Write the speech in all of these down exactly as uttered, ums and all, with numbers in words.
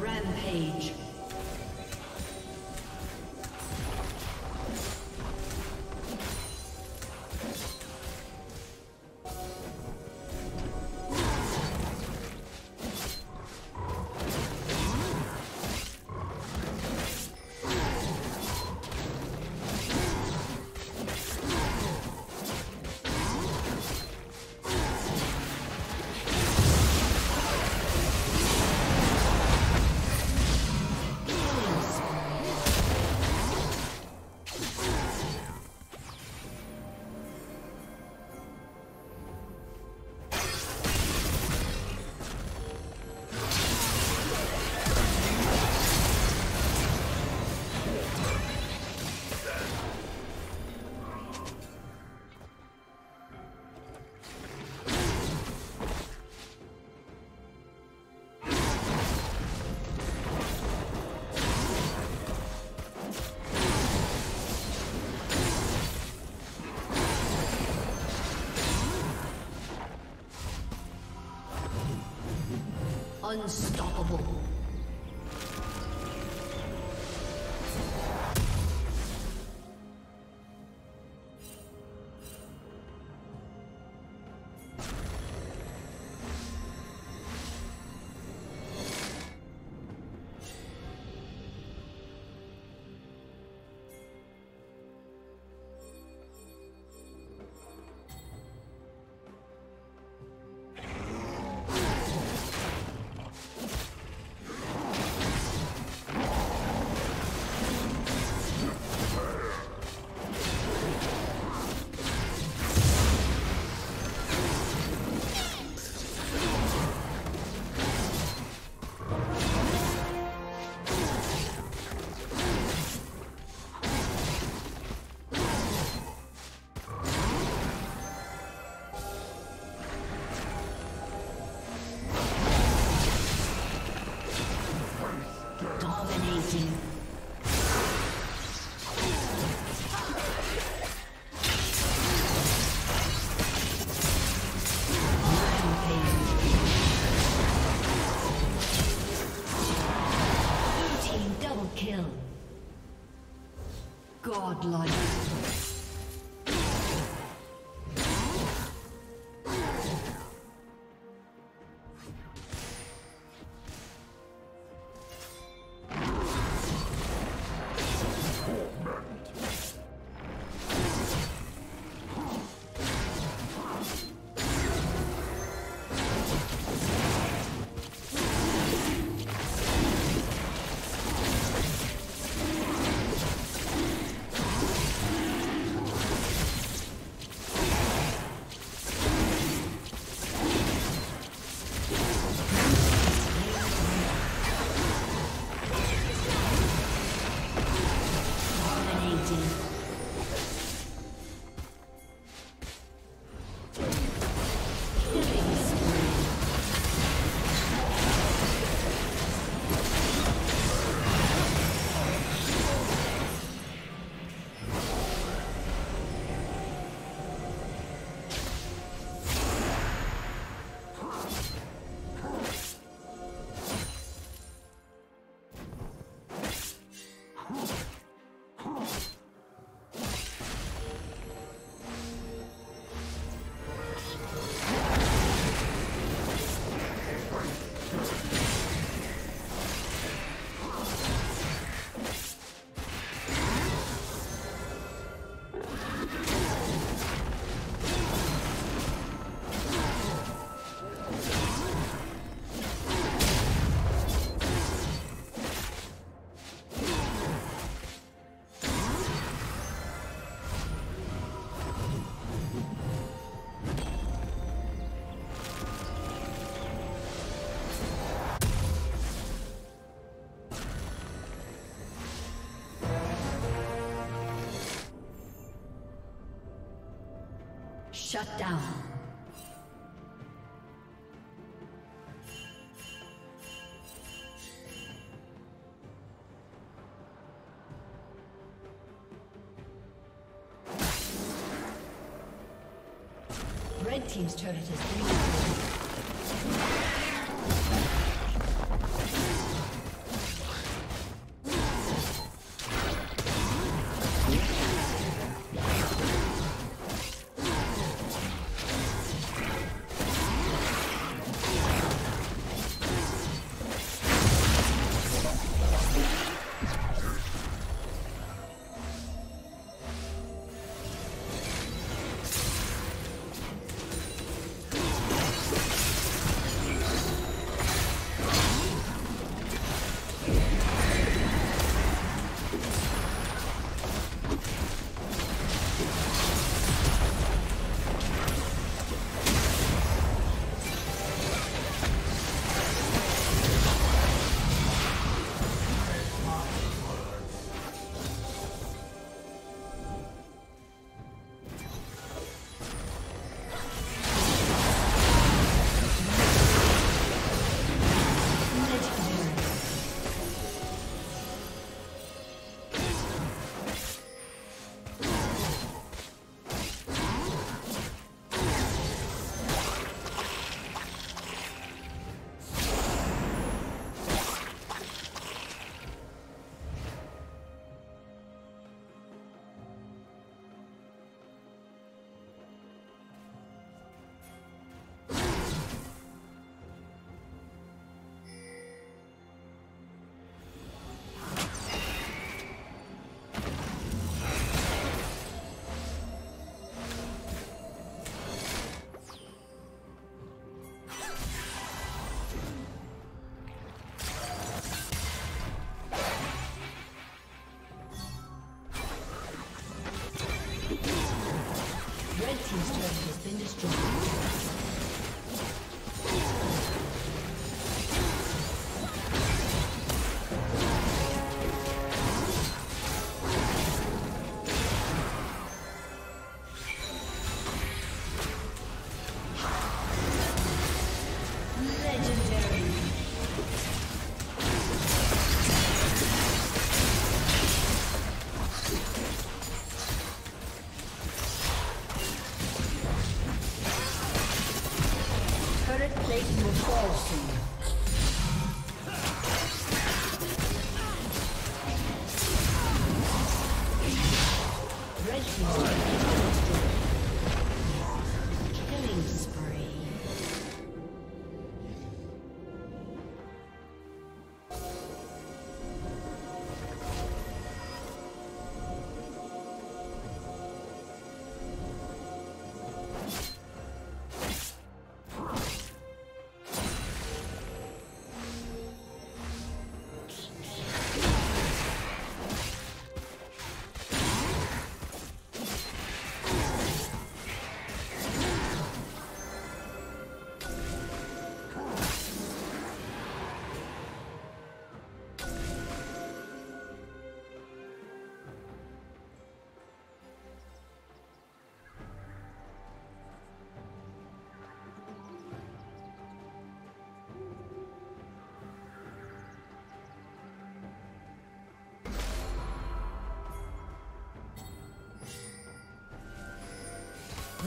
Rampage. Unstoppable. Godlike. Shut down. Red team's turret has been destroyed.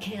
Kill.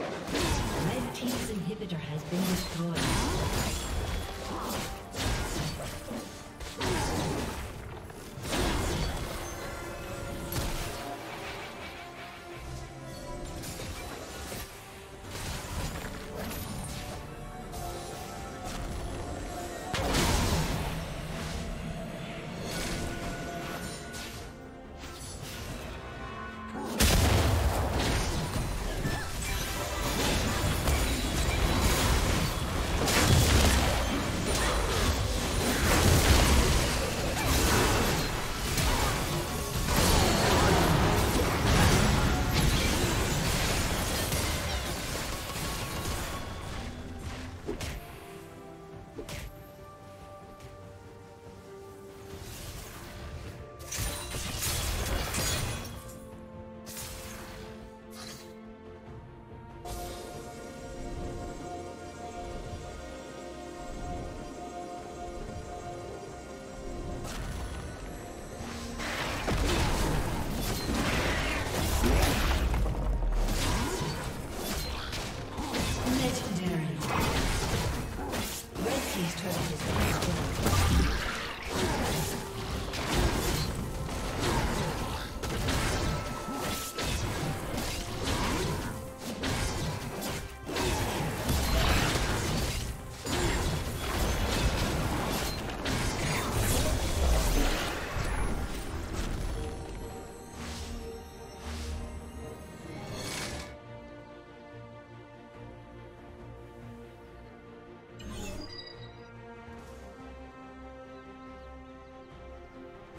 Red team's inhibitor has been destroyed.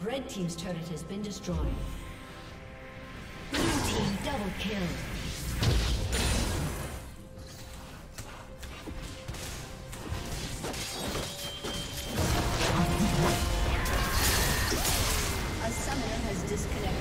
Red team's turret has been destroyed. Blue team double kill. A summoner has disconnected.